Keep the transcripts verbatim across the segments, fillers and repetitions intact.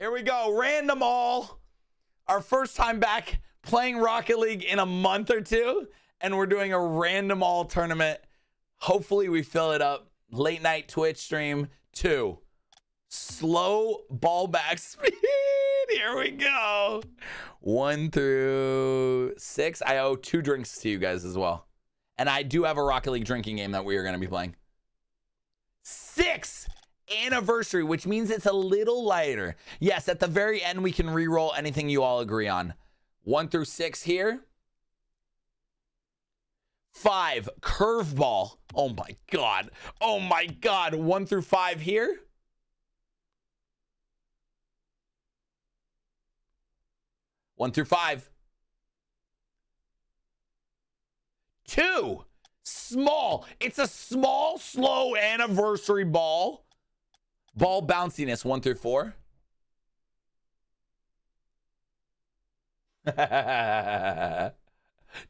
Here we go. Random all. Our first time back playing Rocket League in a month or two. And we're doing a random all tournament. Hopefully we fill it up. Late night Twitch stream two. Slow ball back speed. Here we go. One through six. I owe two drinks to you guys as well. And I do have a Rocket League drinking game that we are going to be playing. Sixth anniversary, which means it's a little lighter. Yes, at the very end, we can re-roll anything you all agree on. One through six here. Five, curveball. Oh my God. Oh my God. One through five here. One through five. Two, small. It's a small, slow anniversary ball. Ball bounciness, one through four.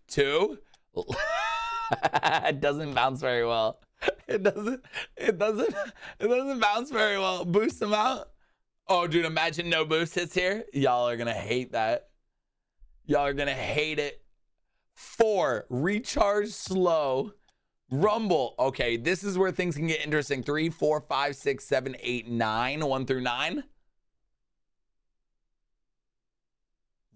Two. It doesn't bounce very well. It doesn't, it doesn't, it doesn't bounce very well. Boost them out. Oh, dude, imagine no boost hits here. Y'all are gonna hate that. Y'all are gonna hate it. Four, recharge slow. Rumble. Okay, this is where things can get interesting. Three, four, five, six, seven, eight, nine. One through nine.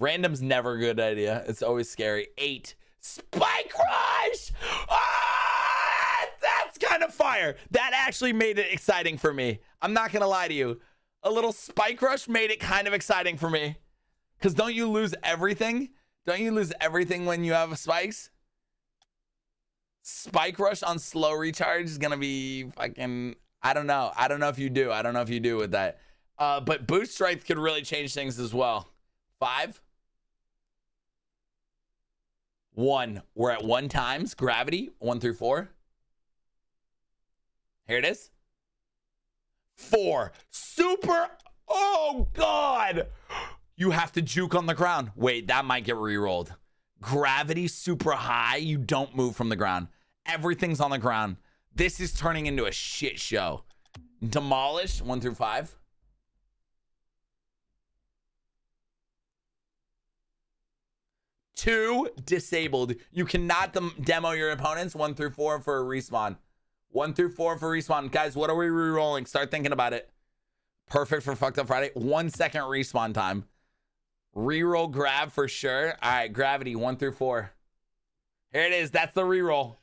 Random's never a good idea. It's always scary. Eight, Spike Rush. Ah, that's kind of fire. That actually made it exciting for me. I'm not gonna lie to you. A little Spike Rush made it kind of exciting for me. Because don't you lose everything? Don't you lose everything when you have spikes? Spike Rush on slow recharge is going to be fucking... I don't know. I don't know if you do. I don't know if you do with that. Uh, but boost strength could really change things as well. Five. One. We're at one times. Gravity. One through four. Here it is. Four. Super... Oh, God! You have to juke on the ground. Wait, that might get re-rolled. Gravity super high. You don't move from the ground. Everything's on the ground. This is turning into a shit show. Demolish, one through five. Two, disabled. You cannot dem- demo your opponents. One through four for a respawn. One through four for respawn. Guys, what are we re-rolling? Start thinking about it. Perfect for Fucked Up Friday. One second respawn time. Reroll grab for sure. All right, gravity, one through four. Here it is. That's the reroll.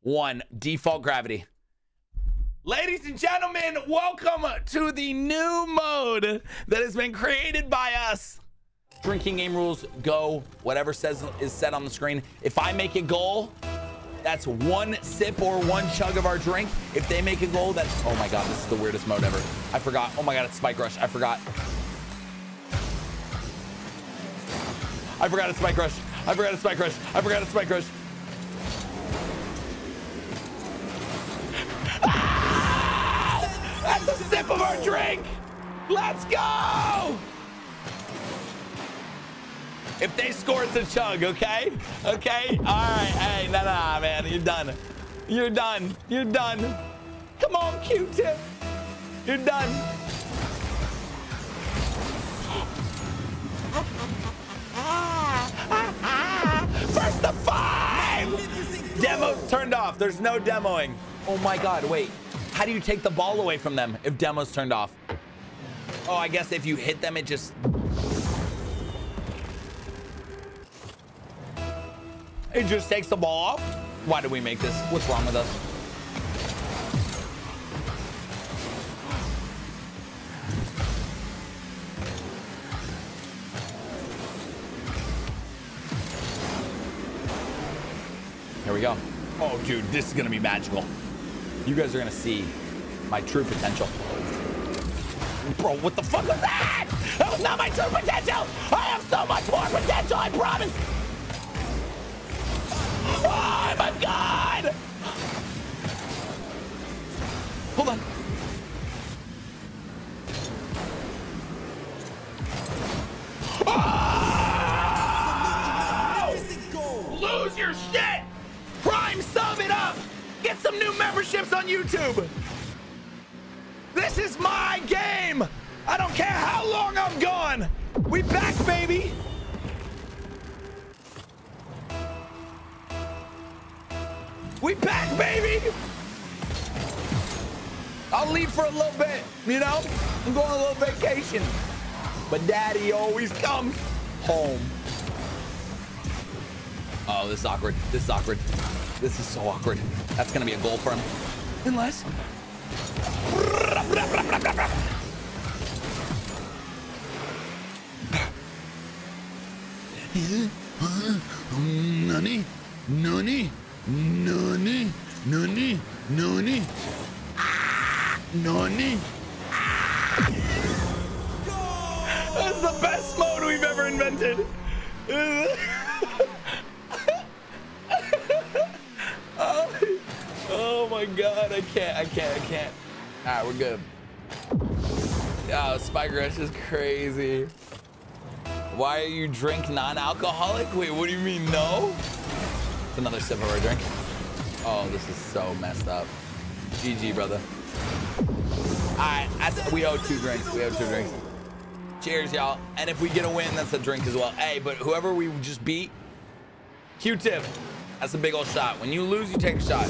One, default gravity. Ladies and gentlemen, welcome to the new mode that has been created by us. Drinking game rules go. Whatever says is said on the screen. If I make a goal, that's one sip or one chug of our drink. If they make a goal, that's... Oh my God, this is the weirdest mode ever. I forgot. Oh my God, it's Spike Rush. I forgot. I forgot it's Spike Rush. I forgot it's Spike Rush. I forgot it's Spike Rush. Ah! That's a sip of our drink. Let's go. If they score, it's a chug, okay? Okay? All right. Hey, nah, nah, man. You're done. You're done. You're done. Come on, Q-tip. You're done. First to five! Demo's turned off. There's no demoing. Oh my God, wait. How do you take the ball away from them if demo's turned off? Oh, I guess if you hit them, it just... It just takes the ball off? Why did we make this? What's wrong with us? Here we go. Oh, dude, this is going to be magical. You guys are going to see my true potential. Bro, what the fuck was that? That was not my true potential. I have so much more potential, I promise. Oh, my God. Hold on. Oh! Lose your shit. Sub it up. Get some new memberships on YouTube. This is my game. I don't care how long I'm on! We back, baby! We back, baby! I'll leave for a little bit, you know? I'm going on a little vacation. But daddy always comes home. Oh, this is awkward. This is awkward. This is so awkward. That's gonna be a goal for him. Unless... Nani? Nani? Nani? Nani? Nani? Nani? That's the best mode we've ever invented. Oh my god, I can't, I can't, I can't. Alright, we're good. Oh, Spike Rush is crazy. Why are you drink non-alcoholic? Wait, what do you mean, no? It's another sip of our drink. Oh, this is so messed up. G G, brother. Alright, we owe two drinks, we owe two drinks. Cheers, y'all. And if we get a win, that's a drink as well. Hey, but whoever we just beat, Q-tip. That's a big old shot. When you lose, you take a shot.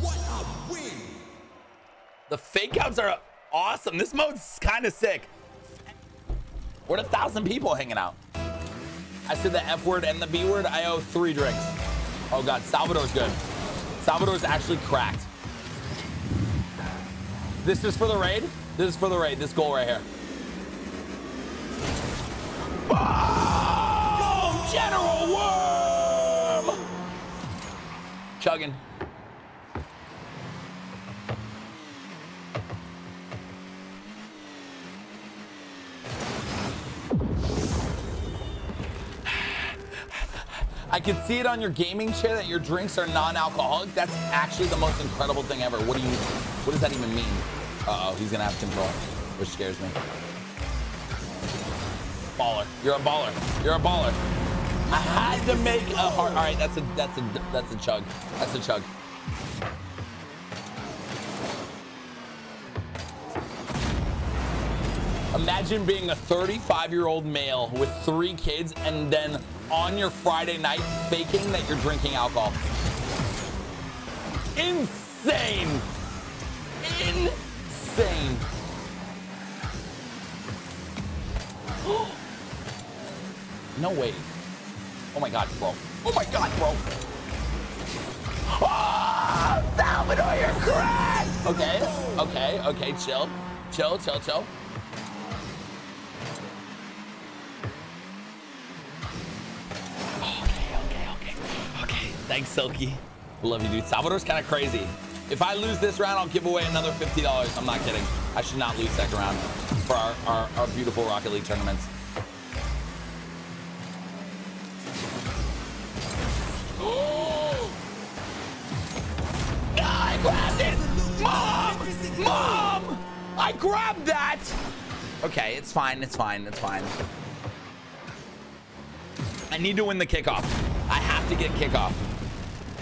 What a win! The fake outs are awesome. This mode's kind of sick. We're a thousand people hanging out. I said the F word and the B word. I owe three drinks. Oh god, Salvador's good. Salvador's actually cracked. This is for the raid. This is for the raid. This goal right here. Oh, General Worm! Chugging. I can see it on your gaming chair that your drinks are non-alcoholic. That's actually the most incredible thing ever. What do you, what does that even mean? Uh-oh, he's gonna have control, which scares me. Baller, you're a baller, you're a baller. I had to make a heart. All right, that's a, that's a, that's a chug, that's a chug. Imagine being a thirty-five-year-old male with three kids and then on your Friday night faking that you're drinking alcohol. Insane. Insane. No way. Oh my god, bro. Oh my god, bro. Oh, Salvador, you're cracked. Okay, okay, okay, chill. Chill, chill, chill. Thanks, Silky. Love you, dude. Salvador's kind of crazy. If I lose this round, I'll give away another fifty dollars. I'm not kidding. I should not lose second round for our, our, our beautiful Rocket League tournaments. I grabbed it! Mom! Mom! I grabbed that! Okay, it's fine. It's fine. It's fine. I need to win the kickoff. I have to get kickoff.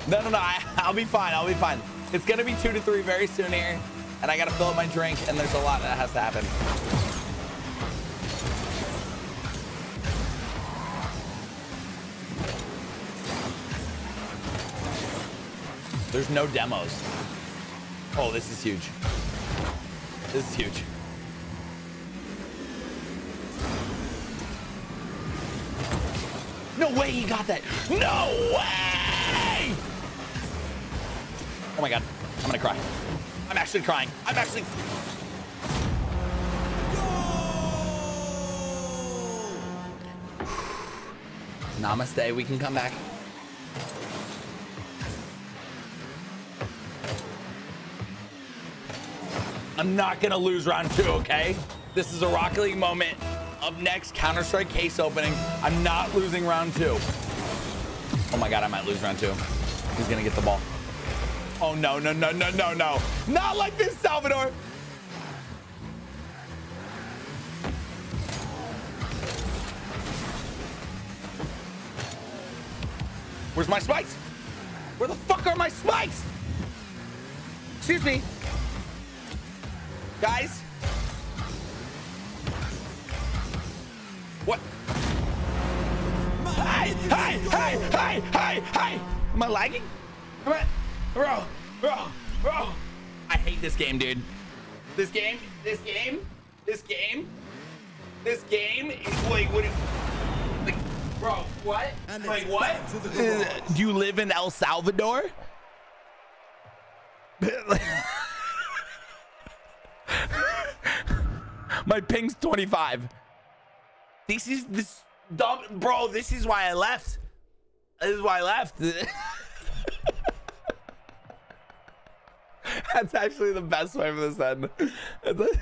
No, no, no, I, I'll be fine, I'll be fine. It's gonna be two to three very soon here, and I gotta fill up my drink, and there's a lot that has to happen. There's no demos. Oh, this is huge. This is huge. No way he got that. No way! Oh my god, I'm gonna cry. I'm actually crying. I'm actually... No! Namaste, we can come back. I'm not gonna lose round two, okay? This is a Rocket League moment. Up next, Counter-Strike case opening. I'm not losing round two. Oh my god, I might lose round two. He's gonna get the ball. Oh no, no, no, no, no, no. Not like this, Salvador. Where's my spikes? Where the fuck are my spikes? Excuse me. Guys. What? Hey, hey, hey, hey, hey, hey! Am I lagging? Am I... Bro, bro, bro. I hate this game, dude. This game, this game, this game, this game is like, what is... Like, bro, what? Like, what? Do you live in El Salvador? My ping's twenty-five. This is this dumb, bro. This is why I left. This is why I left. That's actually the best way for this end.